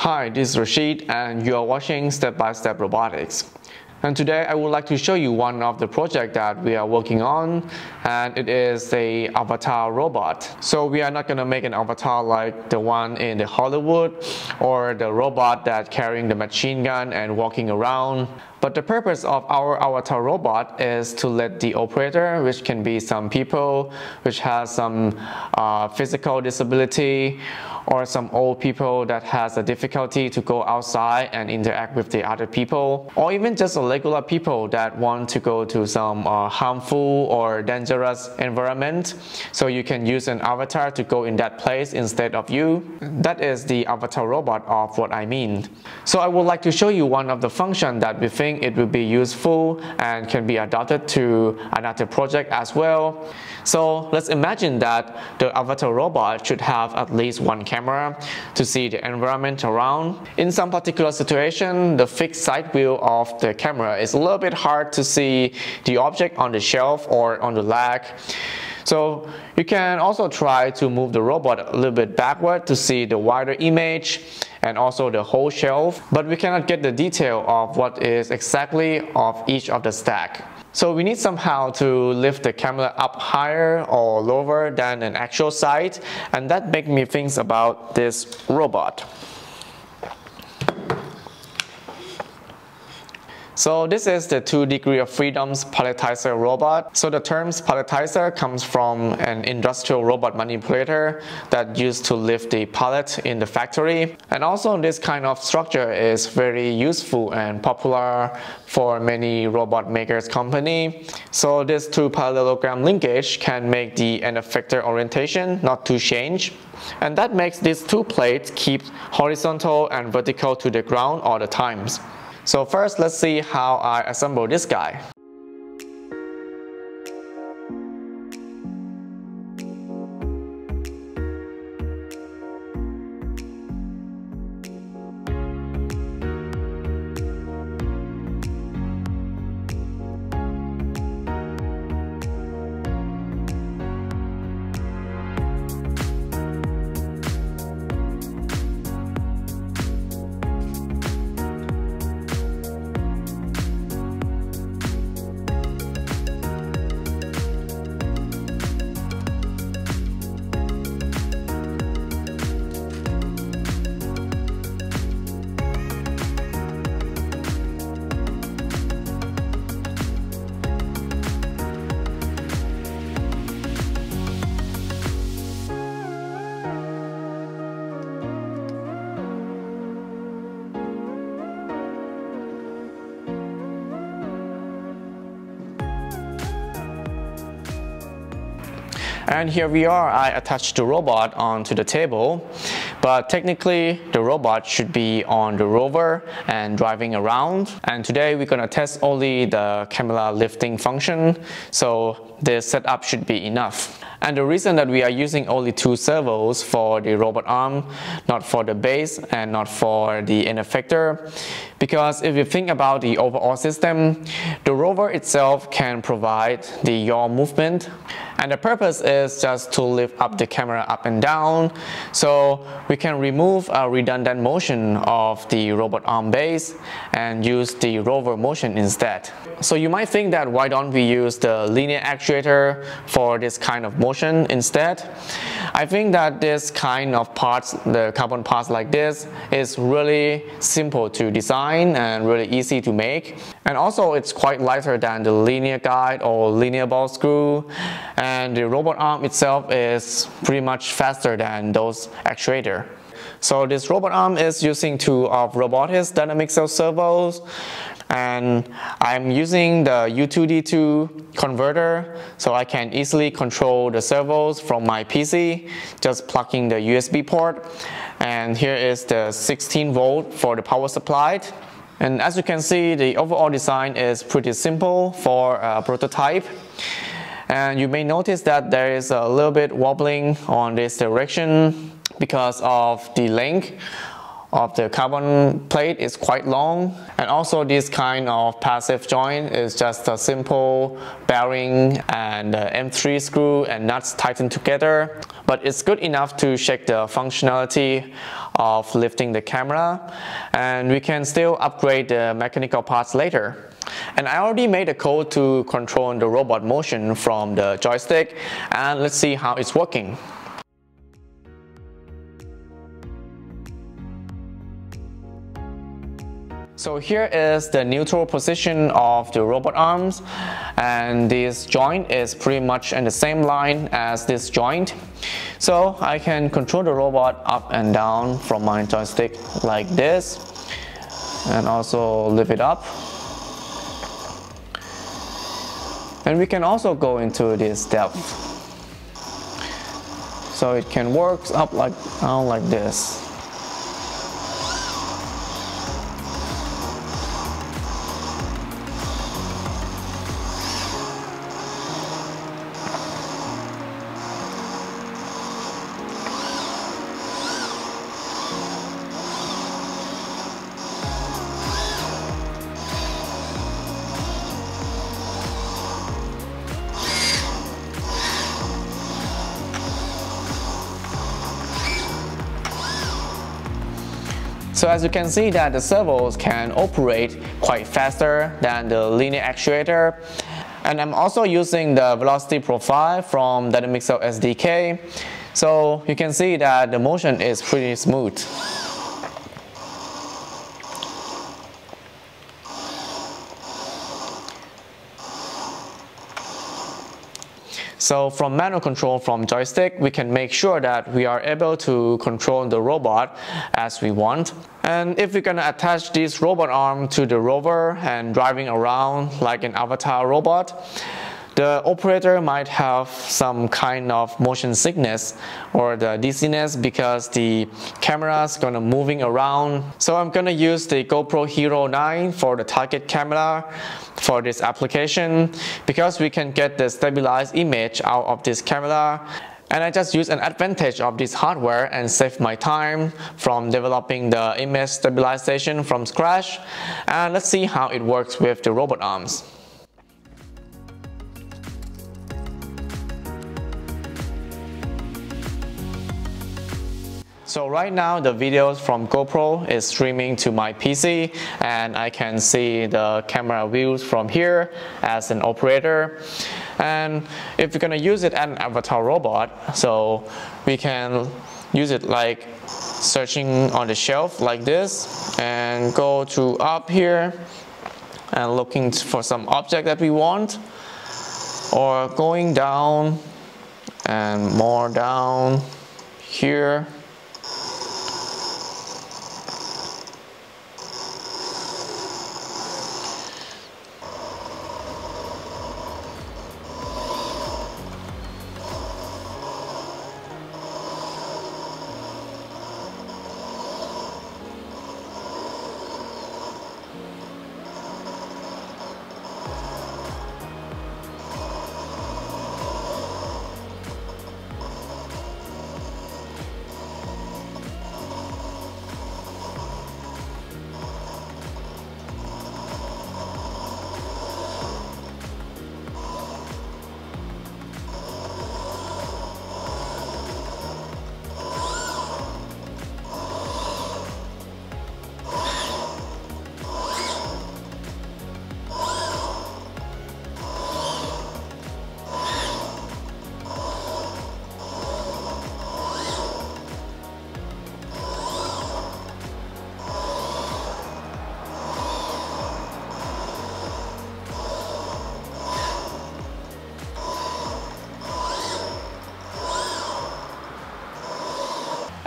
Hi, this is Rashid and you are watching Step by Step Robotics. And today I would like to show you one of the projects that we are working on, and it is the avatar robot. So we are not going to make an avatar like the one in the Hollywood or the robot that carrying the machine gun and walking around. But the purpose of our avatar robot is to let the operator, which can be some people which has some physical disability or some old people that has a difficulty to go outside and interact with the other people, or even just regular people that want to go to some harmful or dangerous environment, so you can use an avatar to go in that place instead of you. That is the avatar robot of what I mean. So I would like to show you one of the functions that we think it will be useful and can be adapted to another project as well. So let's imagine that the avatar robot should have at least one camera to see the environment around. In some particular situation, the fixed side view of the camera is a little bit hard to see the object on the shelf or on the rack. So you can also try to move the robot a little bit backward to see the wider image and also the whole shelf, but we cannot get the detail of what is exactly of each of the stack. So we need somehow to lift the camera up higher or lower than an actual site, and that makes me think about this robot. So this is the 2 degrees of freedom's palletizer robot. So the term palletizer comes from an industrial robot manipulator that used to lift the pallet in the factory. And also this kind of structure is very useful and popular for many robot makers company. So this two parallelogram linkage can make the end effector orientation not to change. And that makes these two plates keep horizontal and vertical to the ground all the times. So first, let's see how I assemble this guy. And here we are, I attached the robot onto the table, but technically the robot should be on the rover and driving around. And today we're gonna test only the camera lifting function, so the setup should be enough. And the reason that we are using only two servos for the robot arm, not for the base and not for the end effector, because if you think about the overall system, the rover itself can provide the yaw movement, and the purpose is just to lift up the camera up and down, so we can remove a redundant motion of the robot arm base and use the rover motion instead. So you might think that why don't we use the linear actuator for this kind of motion instead? I think that this kind of parts, the carbon parts like this, is really simple to design and really easy to make. And also it's quite lighter than the linear guide or linear ball screw, and the robot arm itself is pretty much faster than those actuator. So this robot arm is using two of Robotis Dynamixel servos, and I'm using the U2D2 converter, so I can easily control the servos from my PC, just plugging the USB port. And here is the 16 volt for the power supply. And as you can see, the overall design is pretty simple for a prototype. And you may notice that there is a little bit wobbling on this direction because of the length of the carbon plate is quite long, and also this kind of passive joint is just a simple bearing and M3 screw and nuts tightened together, but it's good enough to check the functionality of lifting the camera, and we can still upgrade the mechanical parts later. And I already made a code to control the robot motion from the joystick, and let's see how it's working. So here is the neutral position of the robot arms, and this joint is pretty much in the same line as this joint. So I can control the robot up and down from my joystick like this, and also lift it up. And we can also go into this depth. So it can work up like down like this. So as you can see that the servos can operate quite faster than the linear actuator. And I'm also using the velocity profile from Dynamixel SDK. So you can see that the motion is pretty smooth. So from manual control from joystick, we can make sure that we are able to control the robot as we want. And if we're going to attach this robot arm to the rover and driving around like an avatar robot, the operator might have some kind of motion sickness or the dizziness because the camera is going to moving around. So I'm going to use the GoPro Hero 9 for the target camera for this application, because we can get the stabilized image out of this camera. And I just use an advantage of this hardware and save my time from developing the image stabilization from scratch. And let's see how it works with the robot arms. So right now the videos from GoPro is streaming to my PC, and I can see the camera views from here as an operator. And if you're going to use it as an avatar robot, so we can use it like searching on the shelf like this and go to up here and looking for some object that we want, or going down and more down here.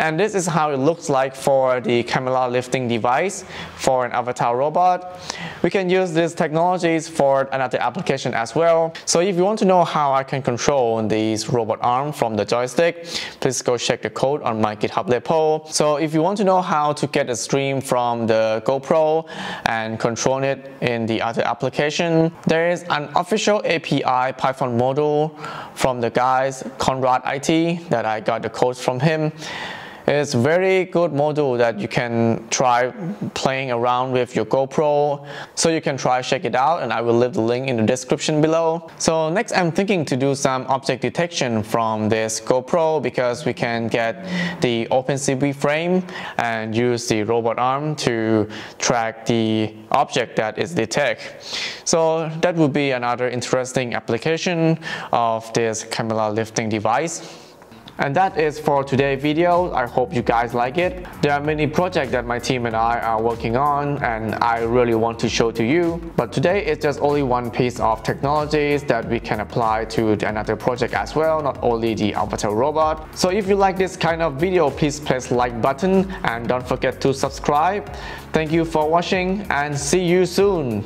And this is how it looks like for the camera lifting device for an avatar robot. We can use these technologies for another application as well. So if you want to know how I can control these robot arm from the joystick, please go check the code on my GitHub repo. So if you want to know how to get a stream from the GoPro and control it in the other application, there is an official API Python module from the guys KonradIT that I got the code from him. It's a very good module that you can try playing around with your GoPro, so you can try check it out, and I will leave the link in the description below. So next I'm thinking to do some object detection from this GoPro, because we can get the OpenCV frame and use the robot arm to track the object that is detected. So that would be another interesting application of this camera lifting device. And that is for today's video. I hope you guys like it. There are many projects that my team and I are working on and I really want to show to you. But today it's just only one piece of technologies that we can apply to another project as well, not only the AVATAR robot. So if you like this kind of video, please press like button and don't forget to subscribe. Thank you for watching and see you soon.